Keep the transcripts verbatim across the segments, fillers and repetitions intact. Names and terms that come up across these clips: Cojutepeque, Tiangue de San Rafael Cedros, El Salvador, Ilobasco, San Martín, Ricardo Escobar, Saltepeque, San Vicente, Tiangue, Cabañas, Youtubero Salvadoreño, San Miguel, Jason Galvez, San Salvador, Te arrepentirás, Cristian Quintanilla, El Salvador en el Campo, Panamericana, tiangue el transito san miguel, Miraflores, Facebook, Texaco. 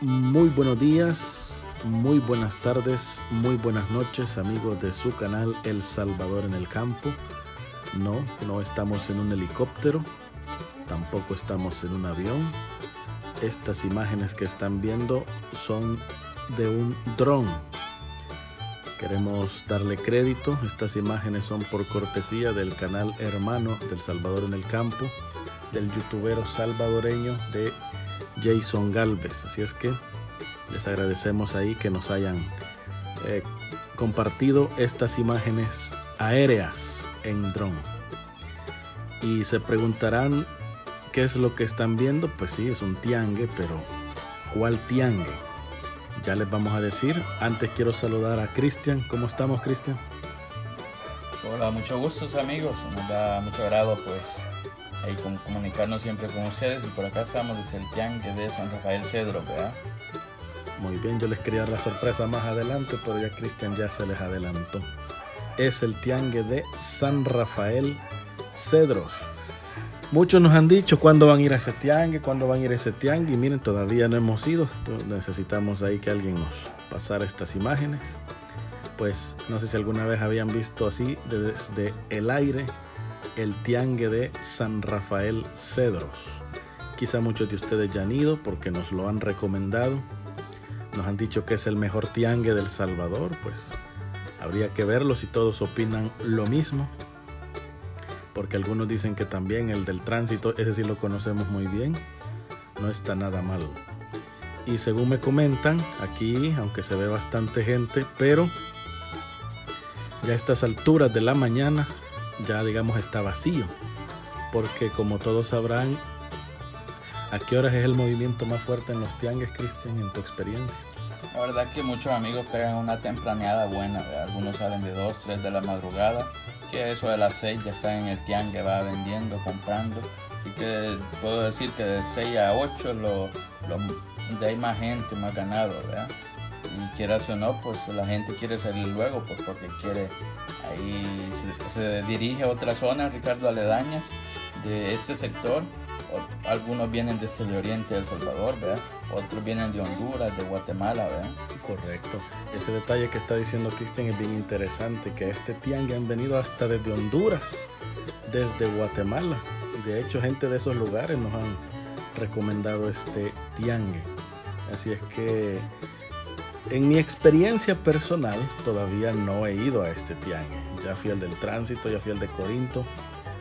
Muy buenos días, muy buenas tardes, muy buenas noches, amigos de su canal El Salvador en el Campo. No, no estamos en un helicóptero, tampoco estamos en un avión. Estas imágenes que están viendo son de un dron. Queremos darle crédito. Estas imágenes son por cortesía del canal hermano del Salvador en el Campo, del youtubero salvadoreño de Jason Galvez, así es que les agradecemos ahí que nos hayan eh, compartido estas imágenes aéreas en dron. Y se preguntarán qué es lo que están viendo. Pues sí, es un tiangue, pero ¿cuál tiangue? Ya les vamos a decir. Antes quiero saludar a Cristian. ¿Cómo estamos, Cristian? Hola, mucho gusto, amigos. Nos da mucho agrado, pues, y con, comunicarnos siempre con ustedes, y por acá estamos desde el Tiangue de San Rafael Cedros, ¿verdad? Muy bien, yo les quería dar la sorpresa más adelante, pero ya Cristian ya se les adelantó. Es el Tiangue de San Rafael Cedros. Muchos nos han dicho cuándo van a ir a ese tiangue, cuándo van a ir a ese tiangue, y miren, todavía no hemos ido. Necesitamos ahí que alguien nos pasara estas imágenes. Pues no sé si alguna vez habían visto así desde el aire el tiangue de San Rafael Cedros. Quizá muchos de ustedes ya han ido porque nos lo han recomendado. Nos han dicho que es el mejor tiangue del Salvador. Pues habría que verlo si todos opinan lo mismo, porque algunos dicen que también el del tránsito, ese sí lo conocemos muy bien, no está nada mal. Y según me comentan aquí, aunque se ve bastante gente, pero ya a estas alturas de la mañana ya, digamos, está vacío, porque como todos sabrán, ¿a qué horas es el movimiento más fuerte en los tiangues, Cristian, en tu experiencia? La verdad que muchos amigos pegan una tempraneada buena, ¿verdad? Algunos salen de dos, tres de la madrugada, que eso de las seis ya están en el tiangue, va vendiendo, comprando, así que puedo decir que de seis a ocho lo, lo, hay más gente, más ganado, ¿verdad? Y quieras o no, pues la gente quiere salir luego, pues porque quiere, ahí se, se dirige a otras zonas, Ricardo, aledañas de este sector. O, algunos vienen desde el oriente de El Salvador, ¿verdad? Otros vienen de Honduras, de Guatemala, ¿verdad? Correcto. Ese detalle que está diciendo Cristian es bien interesante, que a este tiangue han venido hasta desde Honduras, desde Guatemala, y de hecho gente de esos lugares nos han recomendado este tiangue. Así es que en mi experiencia personal todavía no he ido a este tiangue. Ya fui al del tránsito, ya fui al de Corinto,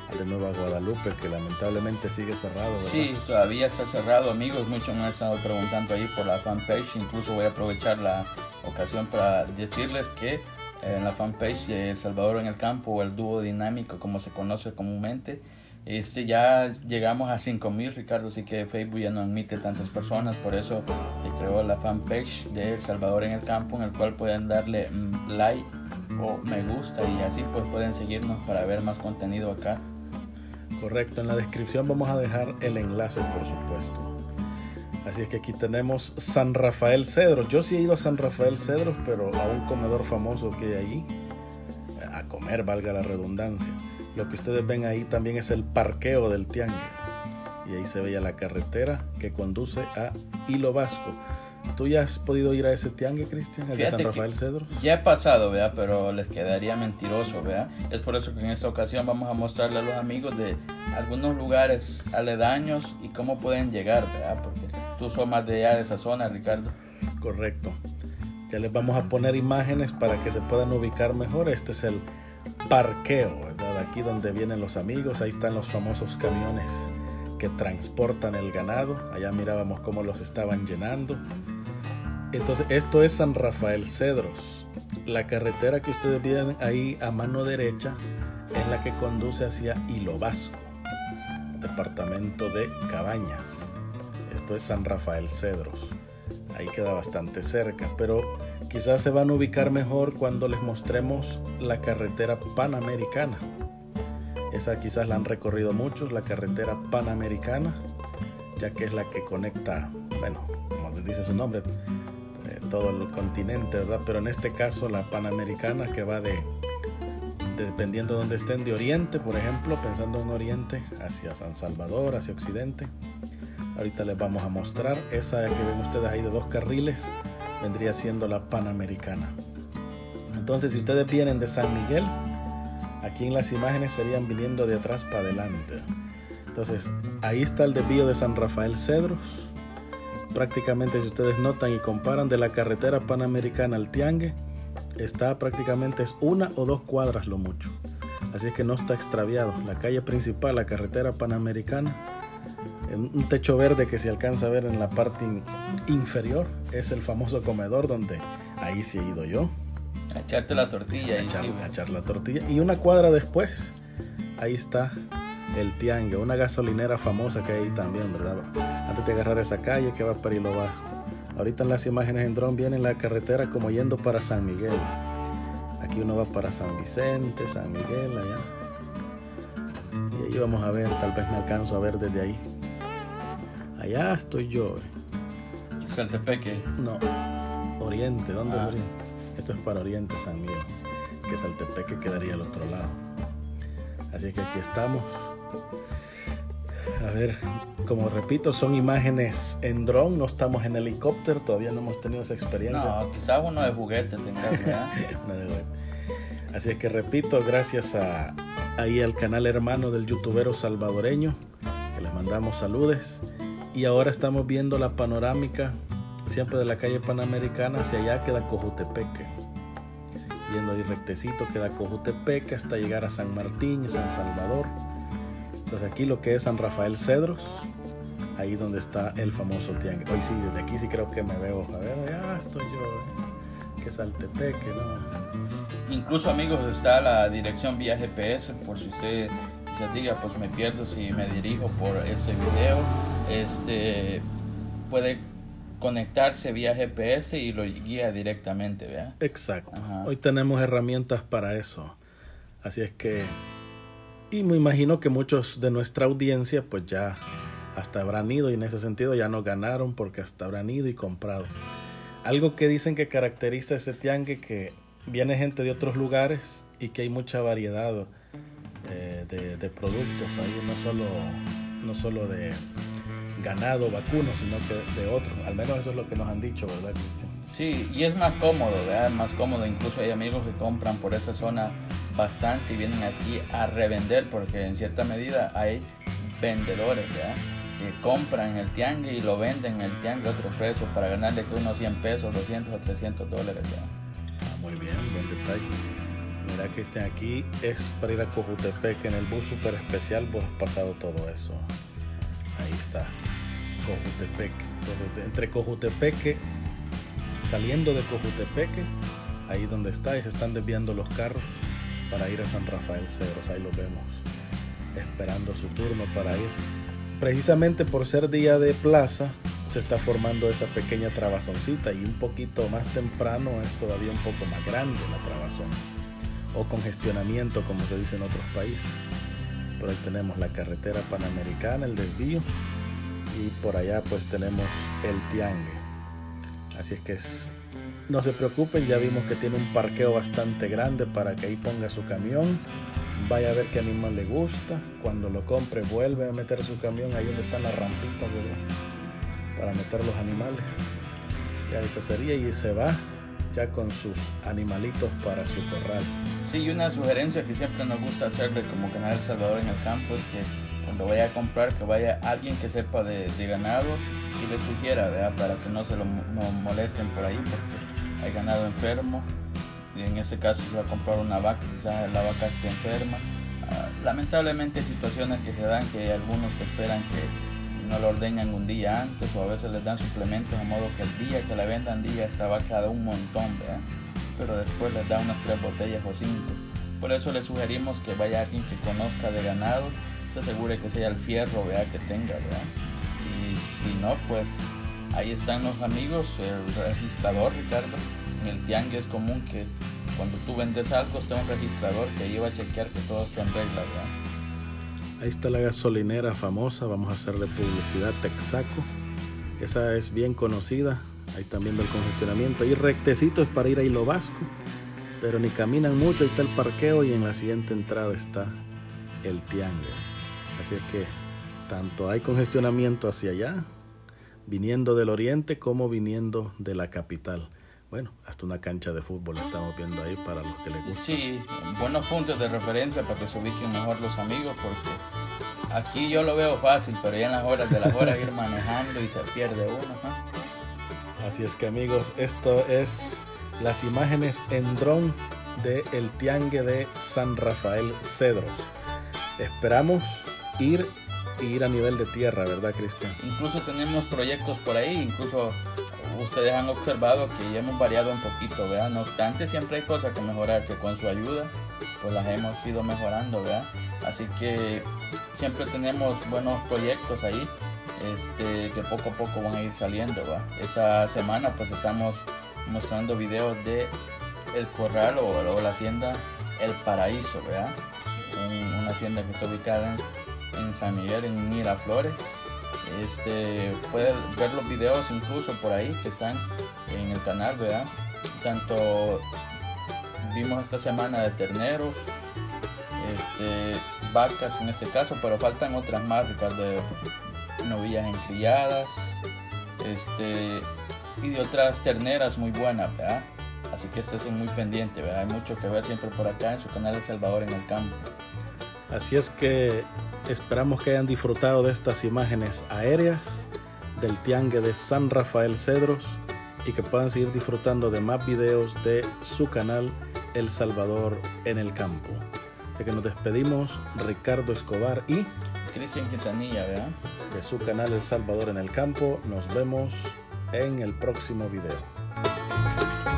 al de Nueva Guadalupe, que lamentablemente sigue cerrado, ¿verdad? Sí, todavía está cerrado, amigos. Muchos me han estado preguntando ahí por la fanpage. Incluso voy a aprovechar la ocasión para decirles que en la fanpage de El Salvador en el Campo, o el dúo dinámico como se conoce comúnmente, Este, ya llegamos a cinco mil, Ricardo, así que Facebook ya no admite tantas personas, por eso se creó la fanpage de El Salvador en el Campo, en el cual pueden darle like o me gusta, y así pues pueden seguirnos para ver más contenido acá. Correcto, en la descripción vamos a dejar el enlace, por supuesto. Así es que aquí tenemos San Rafael Cedros. Yo sí he ido a San Rafael Cedros, pero a un comedor famoso que hay allí, a comer, valga la redundancia. Lo que ustedes ven ahí también es el parqueo del tiangue, y ahí se veía la carretera que conduce a Ilobasco. ¿Tú ya has podido ir a ese tiangue, Cristian, el de San Rafael Cedros? Ya he pasado, ¿verdad? Pero les quedaría mentiroso, ¿verdad? Es por eso que en esta ocasión vamos a mostrarle a los amigos de algunos lugares aledaños y cómo pueden llegar, ¿verdad? Porque tú sos más de allá de esa zona, Ricardo. Correcto. Ya les vamos a poner imágenes para que se puedan ubicar mejor. Este es el parqueo, ¿verdad? Aquí donde vienen los amigos, ahí están los famosos camiones que transportan el ganado. Allá mirábamos cómo los estaban llenando. Entonces, esto es San Rafael Cedros. La carretera que ustedes ven ahí a mano derecha es la que conduce hacia Ilobasco, departamento de Cabañas. Esto es San Rafael Cedros. Ahí queda bastante cerca, pero quizás se van a ubicar mejor cuando les mostremos la carretera Panamericana. Esa quizás la han recorrido muchos, la carretera Panamericana, ya que es la que conecta, bueno, como dice su nombre, eh, todo el continente, ¿verdad? Pero en este caso la Panamericana, que va de, de dependiendo de donde estén, de oriente, por ejemplo, pensando en oriente, hacia San Salvador, hacia occidente, Ahorita les vamos a mostrar. Esa que ven ustedes ahí de dos carriles vendría siendo la Panamericana. Entonces, si ustedes vienen de San Miguel, aquí en las imágenes serían viniendo de atrás para adelante. Entonces, ahí está el desvío de San Rafael Cedros. Prácticamente, si ustedes notan y comparan de la carretera Panamericana al Tiangue, está prácticamente es una o dos cuadras lo mucho. Así es que no está extraviado. La calle principal, la carretera Panamericana, un techo verde que se alcanza a ver en la parte in inferior, es el famoso comedor donde ahí sí he ido yo. A echarte la tortilla. A echar, a echar la tortilla. Y una cuadra después, ahí está el Tiangue, una gasolinera famosa que hay también, ¿verdad? Antes de agarrar esa calle que va para Ilobasco. Ahorita en las imágenes en dron viene la carretera como yendo para San Miguel. Aquí uno va para San Vicente, San Miguel, allá. Y ahí vamos a ver, tal vez me alcanzo a ver desde ahí. Allá estoy yo. ¿Saltepeque? No, Oriente, ¿dónde ah. es Oriente? Esto es para Oriente, San Miguel, que Saltepeque quedaría al otro lado. Así que aquí estamos. A ver, como repito, son imágenes en dron, no estamos en helicóptero, todavía no hemos tenido esa experiencia. No, quizás uno de juguete tenga. Así es que repito, gracias a, ahí al canal hermano del Youtubero Salvadoreño, que les mandamos saludes. Y ahora estamos viendo la panorámica, siempre de la calle Panamericana, hacia allá queda Cojutepeque. Yendo ahí rectecito queda Cojutepeque hasta llegar a San Martín y San Salvador. Entonces aquí lo que es San Rafael Cedros, ahí donde está el famoso Tiangue. Hoy sí, desde aquí sí creo que me veo. A ver, ya estoy yo, que Saltepeque, ¿no? Incluso, amigos, está la dirección vía G P S, por si usted se diga, pues me pierdo si me dirijo por ese video. Este, puede conectarse vía G P S y lo guía directamente, ¿verdad? Exacto. Ajá. Hoy tenemos herramientas para eso. Así es que... Y me imagino que muchos de nuestra audiencia pues ya hasta habrán ido y en ese sentido ya no ganaron porque hasta habrán ido y comprado. Algo que dicen que caracteriza ese tiangue que viene gente de otros lugares y que hay mucha variedad eh, de, de productos ahí, no solo, no solo de ganado, vacuno, sino que de otros. Al menos eso es lo que nos han dicho, ¿verdad, Cristian? Sí, y es más cómodo, ¿verdad? Es más cómodo. Incluso hay amigos que compran por esa zona bastante y vienen aquí a revender, porque en cierta medida hay vendedores, ¿verdad?, que compran el tiangue y lo venden en el tiangue a otro precio para ganar de que unos cien pesos, doscientos o trescientos dólares. Ah, muy bien, buen detalle. Mira, Cristian, aquí es para ir a Cojutepeque en el bus super especial, pues has pasado todo eso. Ahí está Cojutepeque. Entonces, entre Cojutepeque, saliendo de Cojutepeque, ahí donde está, y se están desviando los carros para ir a San Rafael Cedros. Ahí los vemos esperando su turno para ir. Precisamente por ser día de plaza se está formando esa pequeña trabazoncita, y un poquito más temprano es todavía un poco más grande la trabazón o congestionamiento, como se dice en otros países. Pero ahí tenemos la carretera Panamericana, el desvío, y por allá pues tenemos el tiangue. Así es que es... No se preocupen, ya vimos que tiene un parqueo bastante grande para que ahí ponga su camión, vaya a ver qué animal le gusta, cuando lo compre vuelve a meter su camión ahí donde están las rampitas, ¿verdad?, para meter los animales. Ya esa sería, y se va ya con sus animalitos para su corral. Sí, y una sugerencia que siempre nos gusta hacerle como canal El Salvador en el Campo es que cuando vaya a comprar, que vaya alguien que sepa de, de ganado y le sugiera, ¿verdad?, para que no se lo no molesten por ahí, porque hay ganado enfermo, y en ese caso se va a comprar una vaca, quizás la vaca esté enferma. Uh, lamentablemente hay situaciones que se dan, que hay algunos que esperan que no lo ordeñan un día antes, o a veces les dan suplementos, de modo que el día que la vendan, día esta vaca da un montón, ¿verdad?, pero después les da unas tres botellas o cinco. Por eso les sugerimos que vaya alguien que conozca de ganado, se asegure que sea el fierro, ¿verdad?, que tenga, ¿verdad?, y si no, pues... Ahí están los amigos, el registrador, Ricardo. En el tiangue es común que cuando tú vendes algo está un registrador que lleva a chequear que todo está en regla, ¿verdad? Ahí está la gasolinera famosa, vamos a hacerle publicidad, Texaco. Esa es bien conocida, ahí están viendo el congestionamiento. Ahí rectecito es para ir a Ilobasco, pero ni caminan mucho, ahí está el parqueo y en la siguiente entrada está el tiangue. Así es que Tanto hay congestionamiento hacia allá, viniendo del oriente como viniendo de la capital. Bueno, hasta una cancha de fútbol estamos viendo ahí para los que les gusta. Sí, buenos puntos de referencia para que se ubiquen mejor los amigos, porque aquí yo lo veo fácil, pero ya en las horas de las horas ir manejando y se pierde uno, ¿no? Así es que, amigos, esto es las imágenes en dron de el Tiangue de San Rafael Cedros. Esperamos ir y ir a nivel de tierra, ¿verdad, Cristian? Incluso tenemos proyectos por ahí, incluso ustedes han observado que ya hemos variado un poquito, ¿verdad? No obstante, siempre hay cosas que mejorar, que con su ayuda, pues las hemos ido mejorando, ¿verdad? Así que siempre tenemos buenos proyectos ahí, este, que poco a poco van a ir saliendo, ¿verdad? Esa semana, pues estamos mostrando videos de el corral o, o la hacienda El Paraíso, ¿verdad? Un, una hacienda que está ubicada en, en San Miguel, en Miraflores. Este, pueden ver los videos incluso por ahí que están en el canal, ¿verdad? Tanto vimos esta semana de terneros, este, vacas en este caso, pero faltan otras más, Ricardo, de novillas encrilladas, este, y de otras terneras muy buenas, ¿verdad? Así que estén muy pendientes, ¿verdad? Hay mucho que ver siempre por acá en su canal El Salvador en el Campo. Así es que esperamos que hayan disfrutado de estas imágenes aéreas del Tiangue de San Rafael Cedros y que puedan seguir disfrutando de más videos de su canal El Salvador en el Campo. Así que nos despedimos, Ricardo Escobar y Cristian Quintanilla, ¿verdad? De su canal El Salvador en el Campo. Nos vemos en el próximo video.